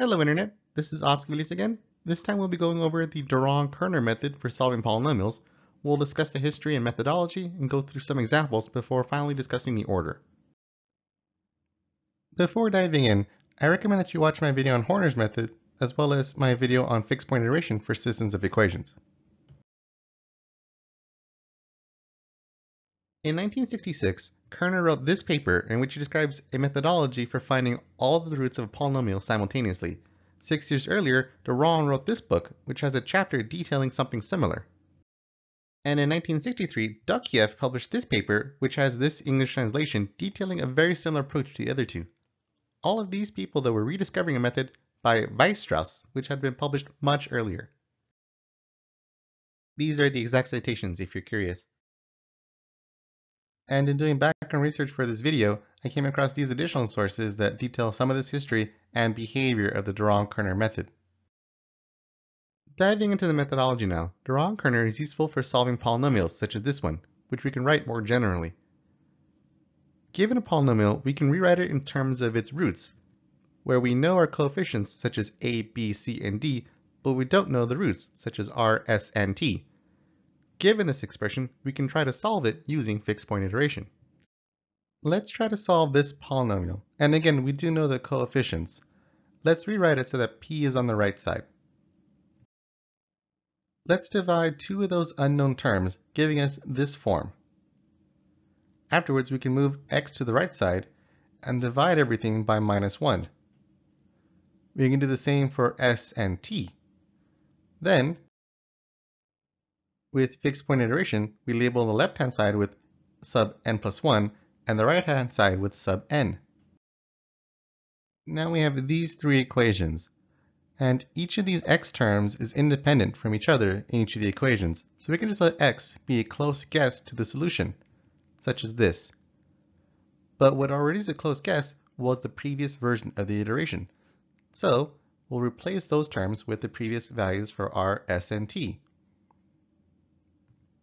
Hello Internet, this is Oscar Veliz again. This time we'll be going over the Durand-Kerner method for solving polynomials. We'll discuss the history and methodology and go through some examples before finally discussing the order. Before diving in, I recommend that you watch my video on Horner's method as well as my video on fixed point iteration for systems of equations. In 1966, Kerner wrote this paper in which he describes a methodology for finding all of the roots of a polynomial simultaneously. 6 years earlier, Durand wrote this book, which has a chapter detailing something similar. And in 1963, Duckieff published this paper, which has this English translation detailing a very similar approach to the other two. All of these people though were rediscovering a method by Weierstrass, which had been published much earlier. These are the exact citations if you're curious. And in doing background research for this video, I came across these additional sources that detail some of this history and behavior of the Durand-Kerner method. Diving into the methodology now, Durand-Kerner is useful for solving polynomials such as this one, which we can write more generally. Given a polynomial, we can rewrite it in terms of its roots, where we know our coefficients such as a, b, c, and d, but we don't know the roots such as r, s, and t. Given this expression, we can try to solve it using fixed point iteration. Let's try to solve this polynomial. And again, we do know the coefficients. Let's rewrite it so that p is on the right side. Let's divide two of those unknown terms, giving us this form. Afterwards, we can move x to the right side and divide everything by -1. We can do the same for s and t. Then, with fixed point iteration, we label the left-hand side with sub n+1 and the right-hand side with sub n. Now we have these three equations, and each of these x terms is independent from each other in each of the equations, so we can just let x be a close guess to the solution, such as this. But what already is a close guess was the previous version of the iteration, so we'll replace those terms with the previous values for r, s, and t.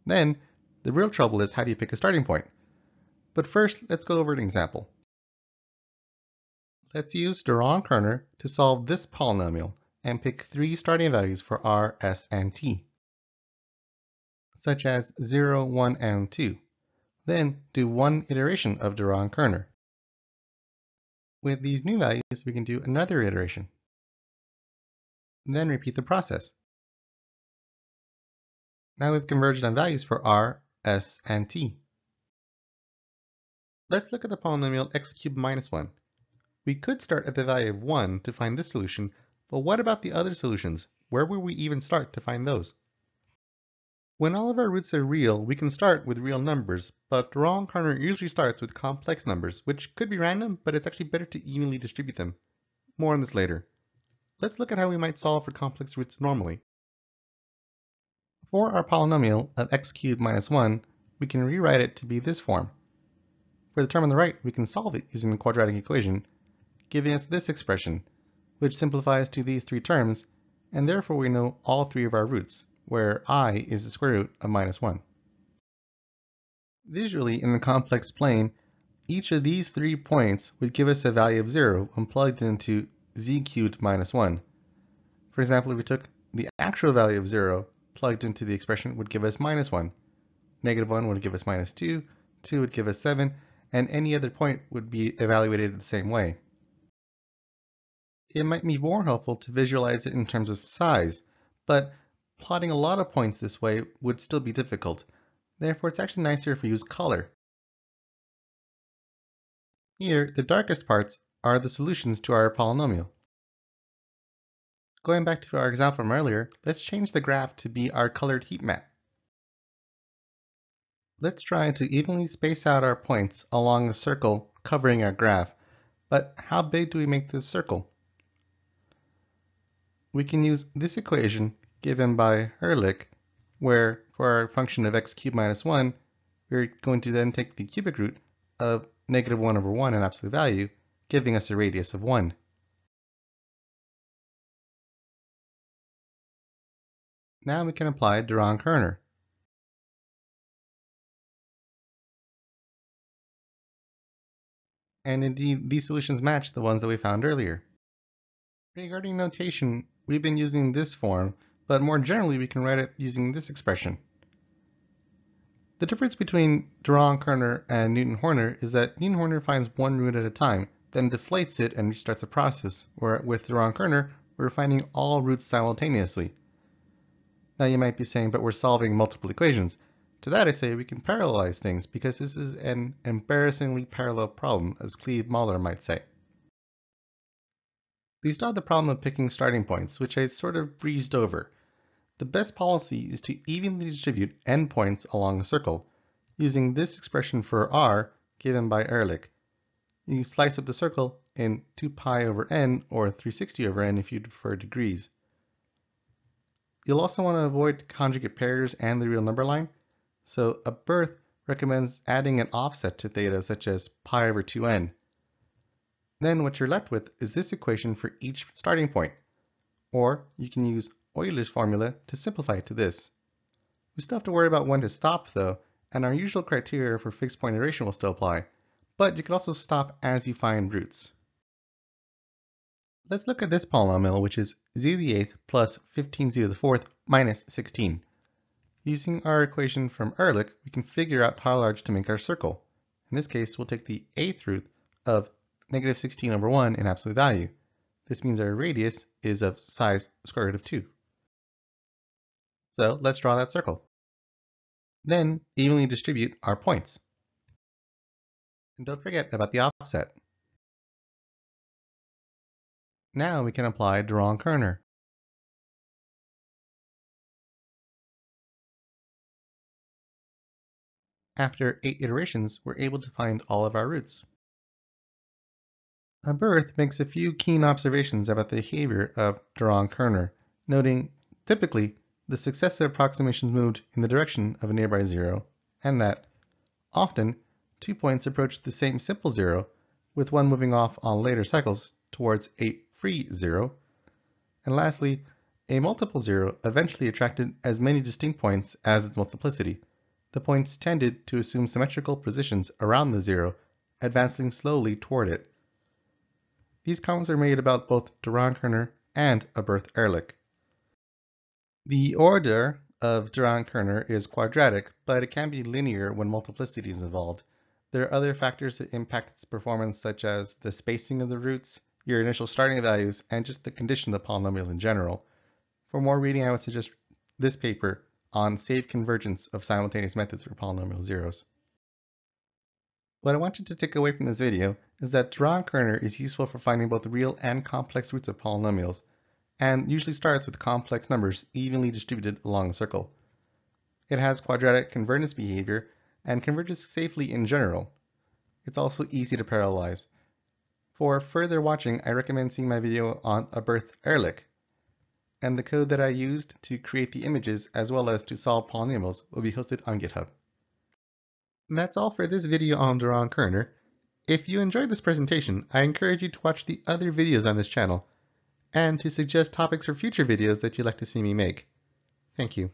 Then, the real trouble is how do you pick a starting point? But first, let's go over an example. Let's use Durand-Kerner to solve this polynomial and pick three starting values for r, s, and t, such as 0, 1, and 2. Then, do one iteration of Durand-Kerner. With these new values, we can do another iteration. Then repeat the process. Now we've converged on values for r, s, and t. Let's look at the polynomial x cubed -1. We could start at the value of 1 to find this solution, but what about the other solutions? Where would we even start to find those? When all of our roots are real, we can start with real numbers, but Durand-Kerner usually starts with complex numbers, which could be random, but it's actually better to evenly distribute them. More on this later. Let's look at how we might solve for complex roots normally. For our polynomial of x cubed -1, we can rewrite it to be this form. For the term on the right, we can solve it using the quadratic equation, giving us this expression, which simplifies to these three terms, and therefore we know all three of our roots, where I is the square root of -1. Visually, in the complex plane, each of these 3 points would give us a value of 0 when plugged into z cubed -1. For example, if we took the actual value of 0, plugged into the expression would give us -1. -1 would give us -2, 2 would give us 7, and any other point would be evaluated the same way. It might be more helpful to visualize it in terms of size, but plotting a lot of points this way would still be difficult. Therefore, it's actually nicer if we use color. Here, the darkest parts are the solutions to our polynomial. Going back to our example from earlier, let's change the graph to be our colored heat map. Let's try to evenly space out our points along the circle covering our graph, but how big do we make this circle? We can use this equation given by Ehrlich, where for our function of x cubed -1, we're going to then take the cubic root of -1/1 in absolute value, giving us a radius of 1. Now we can apply Durand-Kerner. And indeed, these solutions match the ones that we found earlier. Regarding notation, we've been using this form, but more generally we can write it using this expression. The difference between Durand-Kerner and Newton-Horner is that Newton-Horner finds one root at a time, then deflates it and restarts the process, where with Durand-Kerner, we're finding all roots simultaneously. Now you might be saying, but we're solving multiple equations. To that I say we can parallelize things because this is an embarrassingly parallel problem, as Cleve Moler might say. We still have the problem of picking starting points, which I sort of breezed over. The best policy is to evenly distribute endpoints along a circle, using this expression for r given by Ehrlich. You slice up the circle in 2π/n or 360/n if you prefer degrees. You'll also want to avoid conjugate pairs and the real number line, so Aberth recommends adding an offset to theta such as π/2n. Then what you're left with is this equation for each starting point, or you can use Euler's formula to simplify it to this. We still have to worry about when to stop though, and our usual criteria for fixed point iteration will still apply, but you can also stop as you find roots. Let's look at this polynomial, which is z⁴ plus 15z⁴ minus 16. Using our equation from Ehrlich, we can figure out how large to make our circle. In this case, we'll take the 8th root of -16/1 in absolute value. This means our radius is of size √2. So let's draw that circle. Then evenly distribute our points. And don't forget about the offset. Now we can apply Durand-Kerner. After 8 iterations, we're able to find all of our roots. Aberth makes a few keen observations about the behavior of Durand-Kerner, noting, typically, the successive approximations moved in the direction of a nearby zero, and that, often, 2 points approached the same simple zero, with one moving off on later cycles towards a free zero, and lastly, a multiple zero eventually attracted as many distinct points as its multiplicity. The points tended to assume symmetrical positions around the zero, advancing slowly toward it. These comments are made about both Durand-Kerner and Aberth-Ehrlich. The order of Durand-Kerner is quadratic, but it can be linear when multiplicity is involved. There are other factors that impact its performance, such as the spacing of the roots, your initial starting values, and just the condition of the polynomial in general. For more reading, I would suggest this paper on safe convergence of simultaneous methods for polynomial zeros. What I want you to take away from this video is that Durand-Kerner is useful for finding both real and complex roots of polynomials, and usually starts with complex numbers evenly distributed along a circle. It has quadratic convergence behavior and converges safely in general. It's also easy to parallelize. For further watching, I recommend seeing my video on Aberth-Ehrlich, and the code that I used to create the images as well as to solve polynomials will be hosted on GitHub. And that's all for this video on Durand-Kerner. If you enjoyed this presentation, I encourage you to watch the other videos on this channel and to suggest topics for future videos that you'd like to see me make. Thank you.